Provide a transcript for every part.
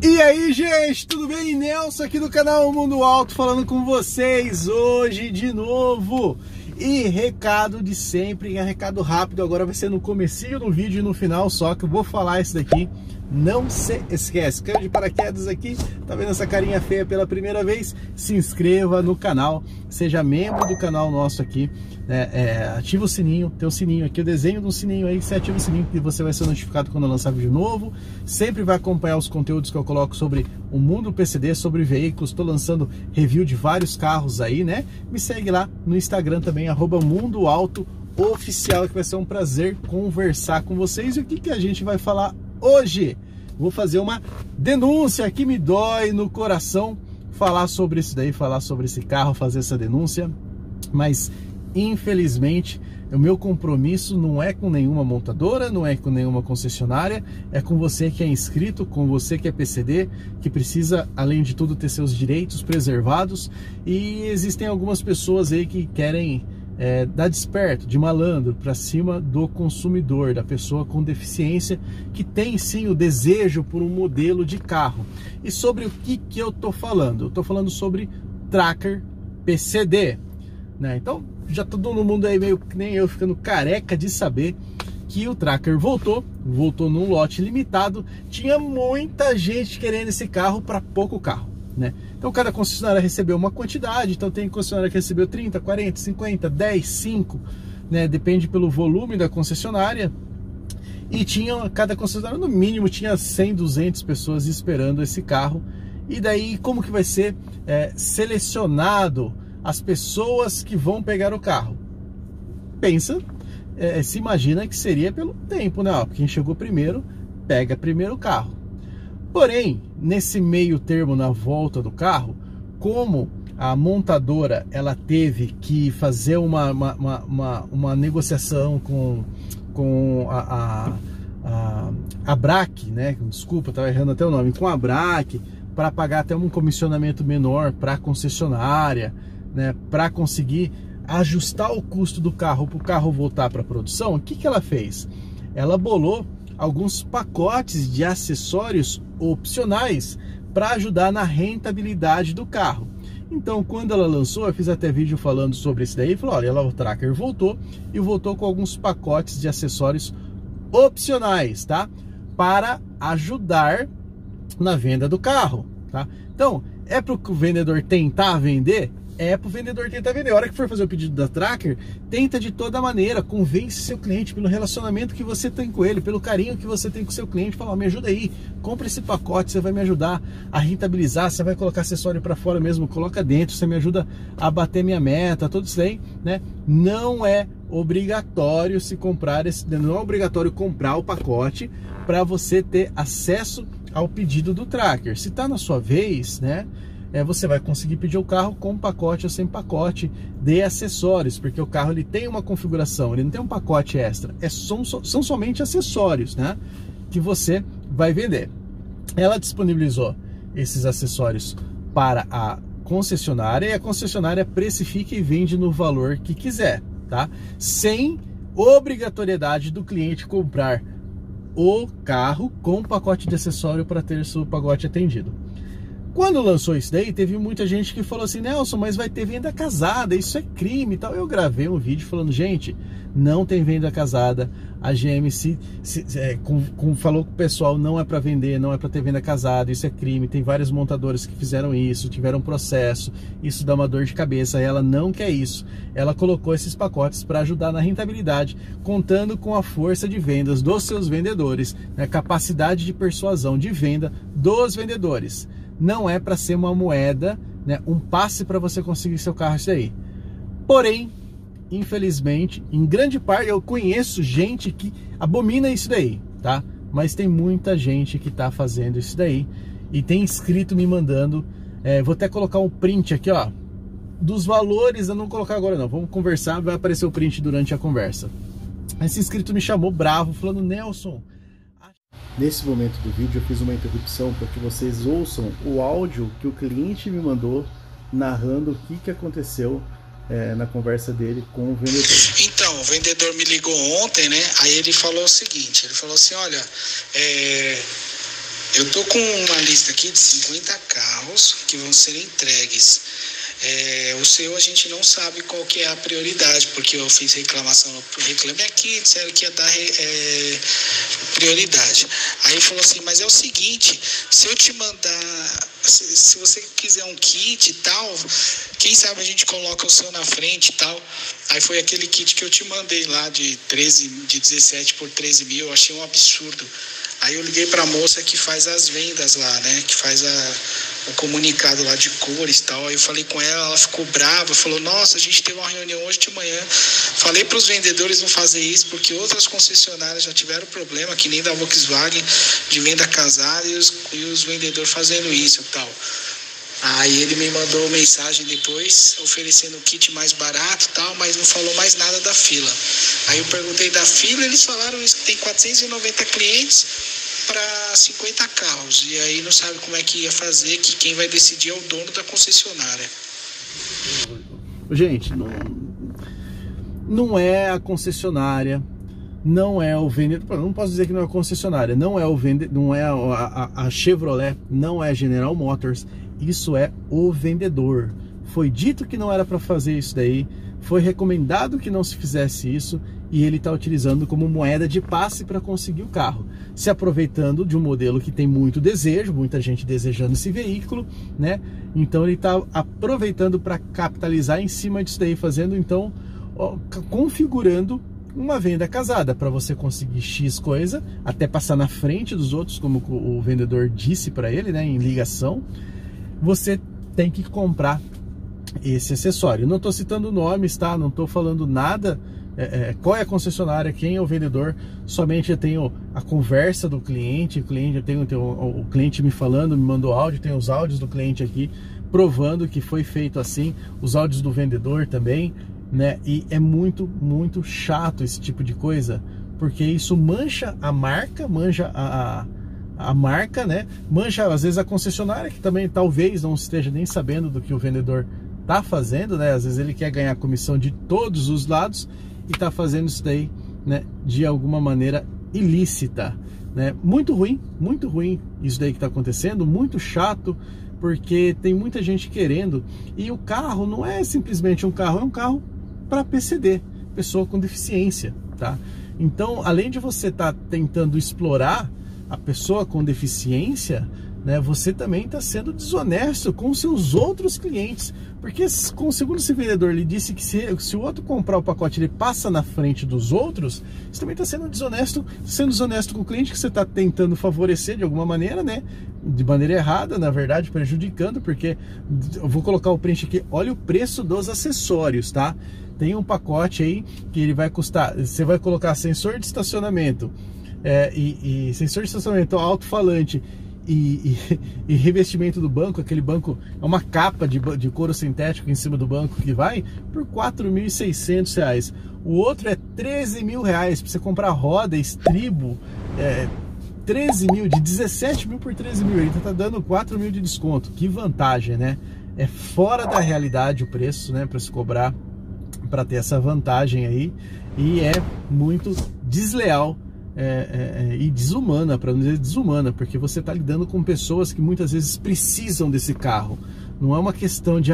E aí, gente, tudo bem? Nelson aqui do canal Mundo Alto falando com vocês hoje de novo. E recado de sempre, é recado rápido, agora vai ser no comecinho do vídeo e no final só que eu vou falar isso daqui. Não se esquece, caiu de paraquedas aqui, tá vendo essa carinha feia pela primeira vez? Se inscreva no canal, seja membro do canal nosso aqui, né? Ativa o sininho, tem um sininho aqui, o desenho do sininho aí, você ativa o sininho que você vai ser notificado quando eu lançar vídeo novo. Sempre vai acompanhar os conteúdos que eu coloco sobre o mundo PCD, sobre veículos, tô lançando review de vários carros aí, né? Me segue lá no Instagram também, @Mundo Alto Oficial, que vai ser um prazer conversar com vocês. E o que a gente vai falar hoje? Vou fazer uma denúncia que me dói no coração falar sobre isso daí, falar sobre esse carro, fazer essa denúncia, mas infelizmente o meu compromisso não é com nenhuma montadora, não é com nenhuma concessionária, é com você que é inscrito, com você que é PCD, que precisa, além de tudo, ter seus direitos preservados. E existem algumas pessoas aí que querem dar desperto, de malandro, para cima do consumidor, da pessoa com deficiência, que tem sim o desejo por um modelo de carro. E sobre o que eu tô falando? Eu tô falando sobre Tracker PCD, né? Então, já todo mundo aí meio que nem eu ficando careca de saber que o Tracker voltou num lote limitado. Tinha muita gente querendo esse carro para pouco carro, né? Então cada concessionária recebeu uma quantidade, então tem concessionária que recebeu 30, 40, 50, 10, 5, né? Depende pelo volume da concessionária. E tinha, cada concessionária no mínimo tinha 100, 200 pessoas esperando esse carro. E daí como que vai ser selecionado as pessoas que vão pegar o carro? Pensa, se imagina que seria pelo tempo, né? Quem chegou primeiro, pega primeiro o carro. Porém, nesse meio termo, na volta do carro, como a montadora ela teve que fazer uma negociação com a Brac, né? Desculpa, estava errando até o nome, com a Brac, para pagar até um comissionamento menor para a concessionária, né, para conseguir ajustar o custo do carro para o carro voltar para a produção. O que ela fez? Ela bolou alguns pacotes de acessórios opcionais para ajudar na rentabilidade do carro. Então, quando ela lançou, eu fiz até vídeo falando sobre isso daí, falou, olha, o Tracker voltou com alguns pacotes de acessórios opcionais, tá? Para ajudar na venda do carro, tá? Então, é para o vendedor tentar vender? É para o vendedor tentar vender. A hora que for fazer o pedido da Tracker, tenta de toda maneira, convence seu cliente pelo relacionamento que você tem com ele, pelo carinho que você tem com seu cliente, fala, me ajuda aí, compra esse pacote, você vai me ajudar a rentabilizar, você vai colocar acessório para fora mesmo, coloca dentro, você me ajuda a bater minha meta, tudo isso aí, né? Não é obrigatório se comprar esse, não é obrigatório comprar o pacote para você ter acesso ao pedido do Tracker. Se tá na sua vez, né? Você vai conseguir pedir o carro com pacote ou sem pacote de acessórios, porque o carro ele tem uma configuração, ele não tem um pacote extra, são somente acessórios, né, que você vai vender. Ela disponibilizou esses acessórios para a concessionária e a concessionária precifica e vende no valor que quiser, tá? Sem obrigatoriedade do cliente comprar o carro com pacote de acessório para ter seu pacote atendido. Quando lançou isso daí, teve muita gente que falou assim, Nelson, mas vai ter venda casada, isso é crime e tal. Eu gravei um vídeo falando, gente, não tem venda casada. A GM falou com o pessoal, não é para vender, não é para ter venda casada, isso é crime. Tem várias montadoras que fizeram isso, tiveram processo, isso dá uma dor de cabeça. Ela não quer isso. Ela colocou esses pacotes para ajudar na rentabilidade, contando com a força de vendas dos seus vendedores, né, capacidade de persuasão de venda dos vendedores. Não é para ser uma moeda, né, um passe para você conseguir seu carro, isso aí. Porém, infelizmente, em grande parte, eu conheço gente que abomina isso daí, tá? Mas tem muita gente que tá fazendo isso daí e tem inscrito me mandando. Vou até colocar um print aqui, ó, dos valores. Eu não vou colocar agora não, vamos conversar, vai aparecer o print durante a conversa. Esse inscrito me chamou bravo, falando, Nelson... Nesse momento do vídeo eu fiz uma interrupção para que vocês ouçam o áudio que o cliente me mandou narrando o que aconteceu na conversa dele com o vendedor. Então, o vendedor me ligou ontem, né? Aí ele falou o seguinte, ele falou assim, olha, Eu tô com uma lista aqui de 50 carros que vão ser entregues. O seu a gente não sabe qual que é a prioridade, porque eu fiz reclamação no Reclame Aqui, disseram que ia dar prioridade. Aí falou assim, mas é o seguinte, se eu te mandar, se você quiser um kit e tal, quem sabe a gente coloca o seu na frente e tal. Aí foi aquele kit que eu te mandei lá de 17 por 13 mil, eu achei um absurdo. Aí eu liguei para a moça que faz as vendas lá, né? Que faz o comunicado lá de cores e tal. Aí eu falei com ela, ela ficou brava, falou, nossa, a gente teve uma reunião hoje de manhã. Falei para os vendedores não fazer isso, porque outras concessionárias já tiveram problema, que nem da Volkswagen, de venda casada e os vendedores fazendo isso e tal. Aí ele me mandou mensagem depois, oferecendo o kit mais barato e tal, mas não falou mais nada da fila. Aí eu perguntei da fila, eles falaram isso, que tem 490 clientes para 50 carros. E aí não sabe como é que ia fazer, que quem vai decidir é o dono da concessionária. Gente, não é a concessionária, não é o vendedor, não posso dizer que não é a concessionária, não é o vendedor, não é a Chevrolet, não é a General Motors. Isso é o vendedor. Foi dito que não era para fazer isso daí, foi recomendado que não se fizesse isso, e ele está utilizando como moeda de passe para conseguir o carro, se aproveitando de um modelo que tem muito desejo, muita gente desejando esse veículo, né? Então ele está aproveitando para capitalizar em cima disso daí, fazendo então, configurando uma venda casada para você conseguir X coisa, até passar na frente dos outros, como o vendedor disse para ele, né, em ligação. Você tem que comprar esse acessório. Não estou citando nomes, tá? Não estou falando nada, qual é a concessionária, quem é o vendedor. Somente eu tenho a conversa do cliente, eu tenho o cliente me falando, me mandou áudio, tenho os áudios do cliente aqui, provando que foi feito assim, os áudios do vendedor também, né? E é muito, muito chato esse tipo de coisa, porque isso mancha a marca, mancha a marca, né? Mancha às vezes a concessionária, que também talvez não esteja nem sabendo do que o vendedor tá fazendo, né? Às vezes ele quer ganhar comissão de todos os lados e tá fazendo isso daí, né, de alguma maneira ilícita, né? Muito ruim isso daí que tá acontecendo, muito chato, porque tem muita gente querendo, e o carro não é simplesmente um carro, é um carro para PCD, pessoa com deficiência, tá? Então, além de você tá tentando explorar a pessoa com deficiência, né, você também está sendo desonesto com seus outros clientes, porque segundo esse vendedor, ele disse que se o outro comprar o pacote, ele passa na frente dos outros. Você também está sendo desonesto com o cliente, que você está tentando favorecer de alguma maneira, né, de maneira errada, na verdade, prejudicando, porque eu vou colocar o print aqui, olha o preço dos acessórios, tá? Tem um pacote aí que ele vai custar, você vai colocar sensor de estacionamento, e sensor de estacionamento, alto-falante e revestimento do banco, aquele banco é uma capa de couro sintético em cima do banco, que vai por R$ 4.600. O outro é R$ 13.000 para você comprar roda, estribo, 13 mil, de 17 mil por 13 mil, ele tá dando 4 mil de desconto. Que vantagem, né? É fora da realidade o preço, né, para se cobrar para ter essa vantagem aí, e é muito desleal e desumana, para não dizer desumana, porque você está lidando com pessoas que muitas vezes precisam desse carro. Não é uma questão de,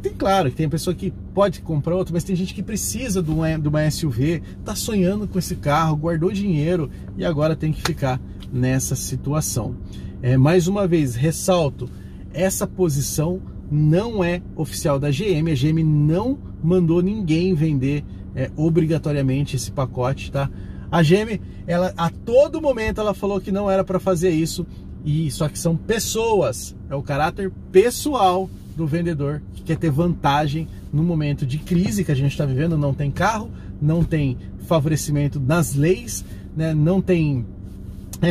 tem claro que tem pessoa que pode comprar outro, mas tem gente que precisa de uma SUV, está sonhando com esse carro, guardou dinheiro e agora tem que ficar nessa situação. Mais uma vez, ressalto, essa posição não é oficial da GM, a GM não mandou ninguém vender obrigatoriamente esse pacote, tá? A GM, ela, a todo momento, ela falou que não era para fazer isso, e só que são pessoas, é o caráter pessoal do vendedor que quer ter vantagem no momento de crise que a gente está vivendo. Não tem carro, não tem favorecimento nas leis, né? Não tem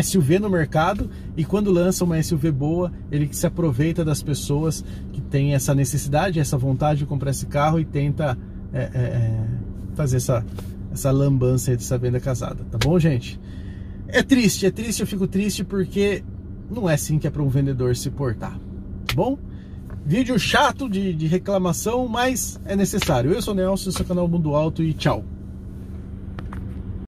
SUV no mercado, e quando lança uma SUV boa, ele se aproveita das pessoas que têm essa necessidade, essa vontade de comprar esse carro, e tenta fazer essa lambança aí dessa venda casada, tá bom, gente? É triste, eu fico triste, porque não é assim que é para um vendedor se portar, tá bom? Vídeo chato de reclamação, mas é necessário. Eu sou o Nelson, esse é o canal Mundo Alto, e tchau!